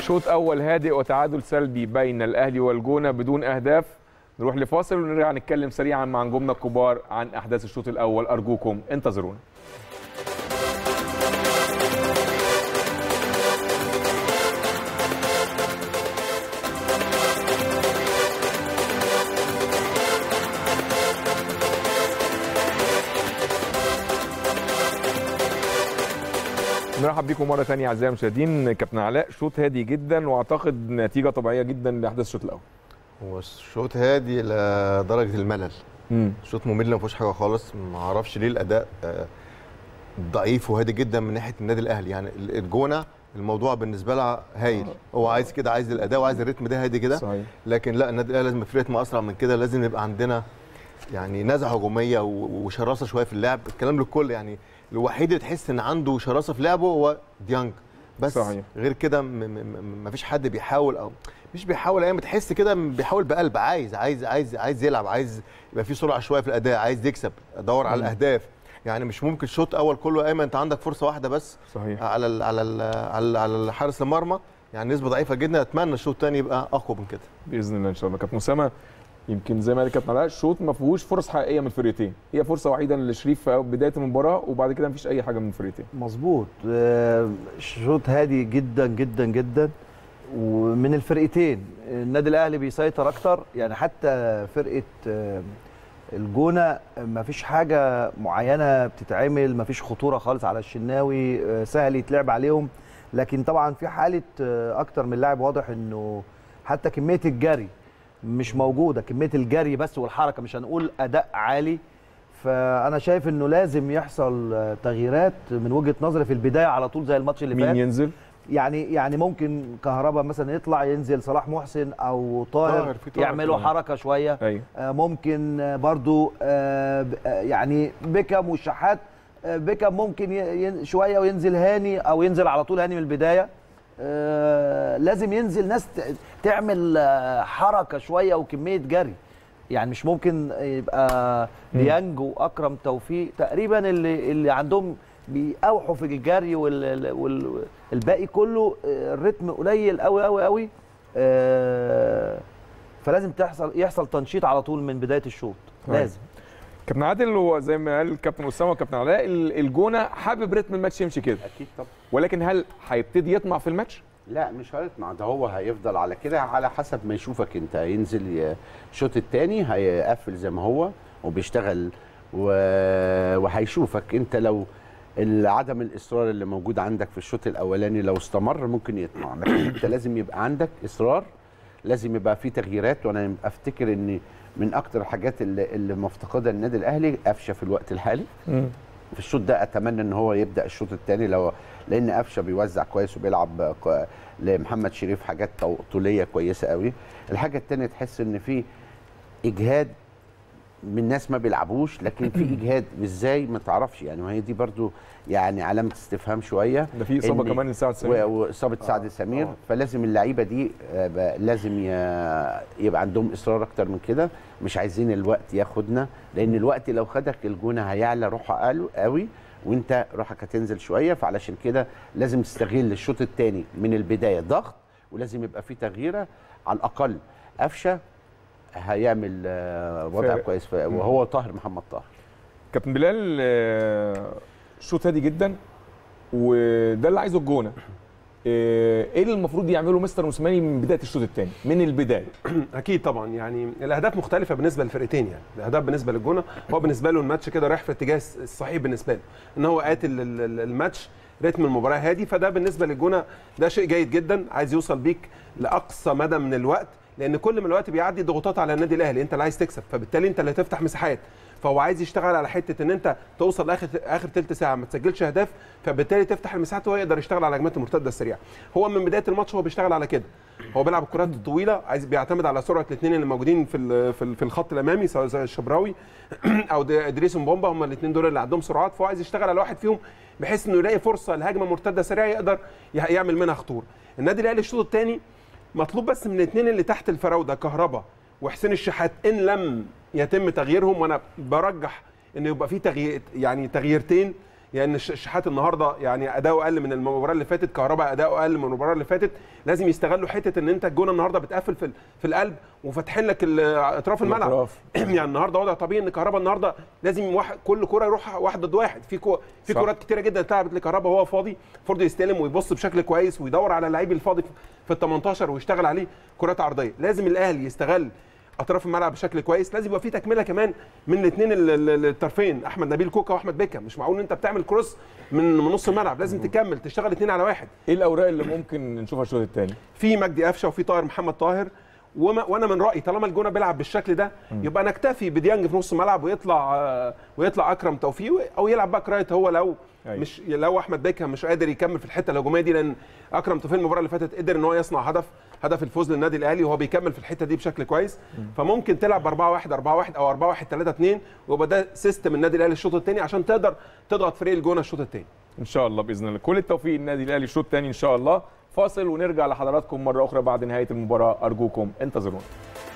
شوط اول هادئ وتعادل سلبي بين الاهلي والجونه بدون اهداف. نروح لفاصل ونرجع نتكلم سريعا مع نجومنا الكبار عن احداث الشوط الاول، ارجوكم انتظرونا. مرحب بكم مره ثانيه اعزائي المشاهدين. كابتن علاء، شوط هادي جدا واعتقد نتيجه طبيعيه جدا لاحداث الشوط الاول. هو شوط هادي لدرجه الملل، شوط ممل ما فيهوش حاجه خالص، ما اعرفش ليه الاداء ضعيف وهادي جدا من ناحيه النادي الاهلي. يعني الجونه الموضوع بالنسبه لها هايل، هو عايز كده، عايز الاداء وعايز الريتم ده هادي كده، لكن لا، النادي الاهلي لازم في ريتم اسرع من كده، لازم يبقى عندنا يعني نزعه هجوميه وشراسه شويه في اللعب. الكلام للكل، يعني الوحيد اللي تحس ان عنده شراسه في لعبه هو ديانج بس. صحيح. غير كده مفيش حد بيحاول، او مش بيحاول، ايام تحس كده بيحاول بقلب، عايز عايز عايز عايز يلعب، عايز يبقى في سرعه شويه في الاداء، عايز يكسب، ادور على الاهداف. يعني مش ممكن الشوط اول كله ايمن انت عندك فرصه واحده بس. صحيح. على حارس المرمى، يعني نسبه ضعيفه جدا. اتمنى الشوط الثاني يبقى اقوى من كده باذن الله ان شاء الله. كابتن اسامه، يمكن زي ما قال كابتن علاء، الشوط ما فيهوش فرص حقيقيه من الفريقين، هي فرصه وحيده لشريف في بدايه المباراه وبعد كده ما فيش اي حاجه من الفريقين. مظبوط، شوط هادي جدا جدا جدا ومن الفرقتين. النادي الاهلي بيسيطر اكتر، يعني حتى فرقه الجونه ما فيش حاجه معينه بتتعمل، ما فيش خطوره خالص على الشناوي، سهل يتلعب عليهم. لكن طبعا في حاله اكتر من لاعب واضح انه حتى كميه الجري مش موجوده، كميه الجري بس والحركه، مش هنقول اداء عالي. فانا شايف انه لازم يحصل تغييرات من وجهه نظري في البدايه على طول زي الماتش اللي فات. مين ينزل؟ يعني ممكن كهربا مثلا يطلع، ينزل صلاح محسن او طاهر يعملوا حركه شويه. أيوة. ممكن برضو يعني بيكهام والشحات، بيكهام ممكن شويه وينزل هاني، او ينزل على طول هاني من البدايه. لازم ينزل ناس تعمل حركه شويه وكميه جري، يعني مش ممكن يبقى ديانج واكرم توفيق تقريبا اللي عندهم بيقوحوا في الجري، والباقي كله الريتم قليل قوي قوي قوي. فلازم يحصل تنشيط على طول من بدايه الشوط. لازم كابتن عادل، وزي ما قال الكابتن اسامه وكابتن علاء، الجونه حابب رتم الماتش يمشي كده اكيد طبعا، ولكن هل هيبتدي يطمع في الماتش؟ لا مش هيطمع، ده هو هيفضل على كده على حسب ما يشوفك انت. هينزل الشوط الثاني هيقفل زي ما هو وبيشتغل، وهيشوفك انت. لو عدم الاصرار اللي موجود عندك في الشوط الاولاني لو استمر ممكن يطمع، لكن انت لازم يبقى عندك اصرار، لازم يبقى في تغييرات. وانا افتكر ان من اكتر الحاجات اللي مفتقدها النادي الاهلي أفشا في الوقت الحالي. في الشوط ده اتمنى ان هو يبدا الشوط الثاني، لان أفشا بيوزع كويس وبيلعب لمحمد شريف حاجات طوليه كويسه قوي. الحاجه الثانيه تحس ان في اجهاد من ناس ما بيلعبوش، لكن في اجهاد ازاي ما تعرفش يعني. وهي دي برضو يعني علامه استفهام شويه. ده في اصابه كمان لسعد سمير، واصابه سعد سمير. فلازم اللعيبه دي لازم يبقى عندهم اصرار اكتر من كده. مش عايزين الوقت ياخدنا، لان الوقت لو خدك الجونه هيعلى روحه قوي وانت روحك هتنزل شويه. فعلشان كده لازم تستغل الشوط الثاني من البدايه ضغط، ولازم يبقى في تغييره على الاقل. أفشا هيعمل وضع كويس، وهو طاهر محمد طاهر. كابتن بلال، شوط هادي جدا وده اللي عايزه الجونه. ايه اللي المفروض يعمله مستر موسيماني من بدايه الشوط الثاني من البدايه؟ اكيد طبعا، يعني الاهداف مختلفه بالنسبه للفرقتين. يعني الاهداف بالنسبه للجونه، هو بالنسبه له الماتش كده رايح في الاتجاه الصحيح بالنسبه له، ان هو قاتل الماتش، رتم المباراه هادي. فده بالنسبه للجونه ده شيء جيد جدا، عايز يوصل بيك لاقصى مدى من الوقت، لان كل ما الوقت بيعدي ضغوطات على النادي الاهلي. انت اللي عايز تكسب، فبالتالي انت اللي هتفتح مساحات. فهو عايز يشتغل على حته ان انت توصل اخر ثلث ساعه ما تسجلش اهداف، فبالتالي تفتح المساحات وهو يقدر يشتغل على هجمات المرتده السريعه. هو من بدايه الماتش هو بيشتغل على كده، هو بيلعب الكرات الطويله، عايز بيعتمد على سرعه الاثنين اللي موجودين في الخط الامامي، سواء الشبراوي او أدريسون بومبا، هم الاثنين دول اللي عندهم سرعات. فهو عايز يشتغل على واحد فيهم بحيث انه يلاقي فرصه لهجمه مرتده سريعه يقدر يعمل منها خطوره. النادي الاهلي الشوط الثاني مطلوب بس من الاثنين اللي تحت الفراوده، كهربا وحسين الشحات، ان لم يتم تغييرهم، وانا برجح ان يبقى في تغيير، يعني تغييرتين يعني الشحات النهارده يعني اداؤه اقل من المباراه اللي فاتت، كهربا اداؤه اقل من المباراه اللي فاتت، لازم يستغلوا حته ان انت الجونه النهارده بتقفل في القلب وفاتحين لك اطراف الملعب. يعني النهارده وضع طبيعي ان كهربا النهارده لازم كل كره يروح واحد ضد واحد، في كرات كتيره جدا اتلعبت لكهربا وهو فاضي، المفروض يستلم ويبص بشكل كويس ويدور على اللعيب الفاضي في ال 18 ويشتغل عليه كرات عرضيه. لازم الاهلي يستغل اطراف الملعب بشكل كويس، لازم يبقى في تكمله كمان من الاثنين الطرفين، احمد نبيل كوكا واحمد بيكهام. مش معقول ان انت بتعمل كروس من نص الملعب، لازم تكمل تشتغل اثنين على واحد. ايه الاوراق اللي ممكن نشوفها الشوط الثاني؟ في مجدي أفشة وفي طاهر محمد طاهر، وانا من رايي طالما الجونه بيلعب بالشكل ده يبقى نكتفي بديانج في نص الملعب ويطلع اكرم توفيق، او يلعب باك رايت هو لو أيوة. مش لو احمد بيكهام مش قادر يكمل في الحته الهجوميه دي، لان اكرم توفيق المباراه اللي فاتت قدر ان هو يصنع هدف الفوز للنادي الاهلي وهو بيكمل في الحته دي بشكل كويس. فممكن تلعب 4-1-4-1 او 4-1-3-2، ويبقى ده سيستم النادي الاهلي الشوط الثاني عشان تقدر تضغط فريق الجونه الشوط الثاني ان شاء الله. باذن الله كل التوفيق للنادي الاهلي الشوط الثاني ان شاء الله. فاصل ونرجع لحضراتكم مره اخرى بعد نهايه المباراه، ارجوكم انتظرونا.